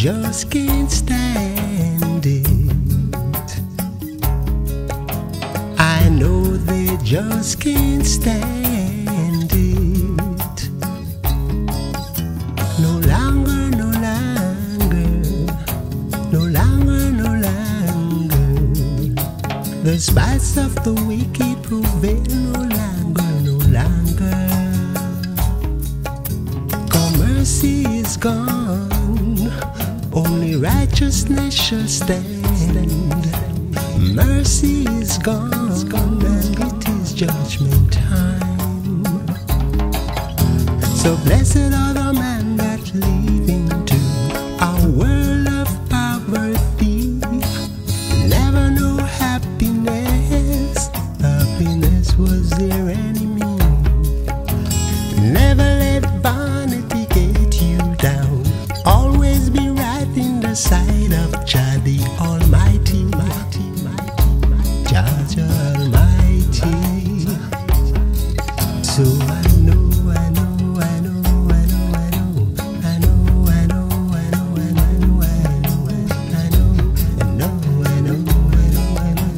Just can't stand it. I know they just can't stand it. I know they just can't stand it. I know they just can't stand it. No longer, no longer. No longer, no longer. The spies of the wicked prevail. No longer, no longer. Cause mercy is gone. Only righteousness shall stand. Mercy is gone, and it is judgment time. So blessed are the man that live into our world. Side of Jah the Almighty, Jah the Almighty. So I know, I know, I know, I know, I know, I know, I know, I know, I know, I know, I know, I know,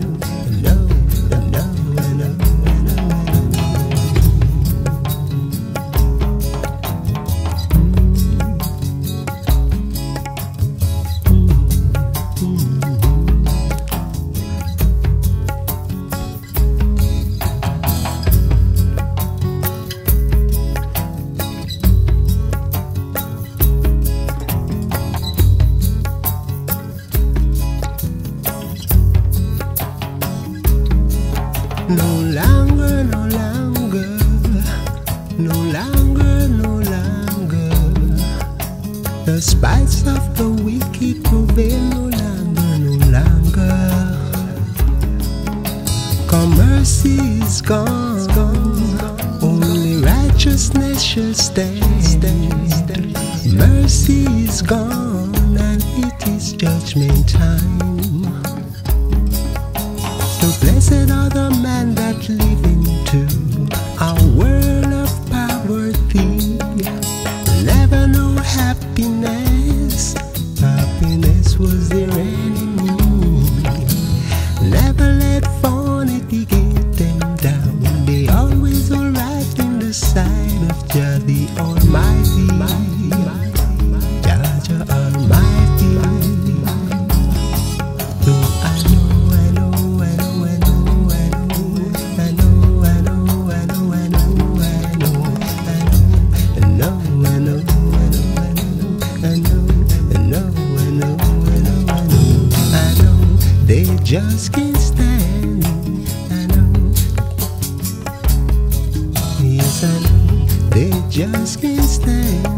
no longer, no longer, no longer, no longer. The spies of the wicked prevail. No longer, no longer. Cause mercy is gone. Only righteousness shall stand. Mercy is gone, and it is judgment time. So blessed are the man that live into our world of poverty. Never know happiness. Happiness was their enemy. Never let vanity get them down. They always alright in the sight of Jah the Almighty. Jah the Almighty. So I know. They just can't stand it, I know. Yes, I know. They just can't stand it.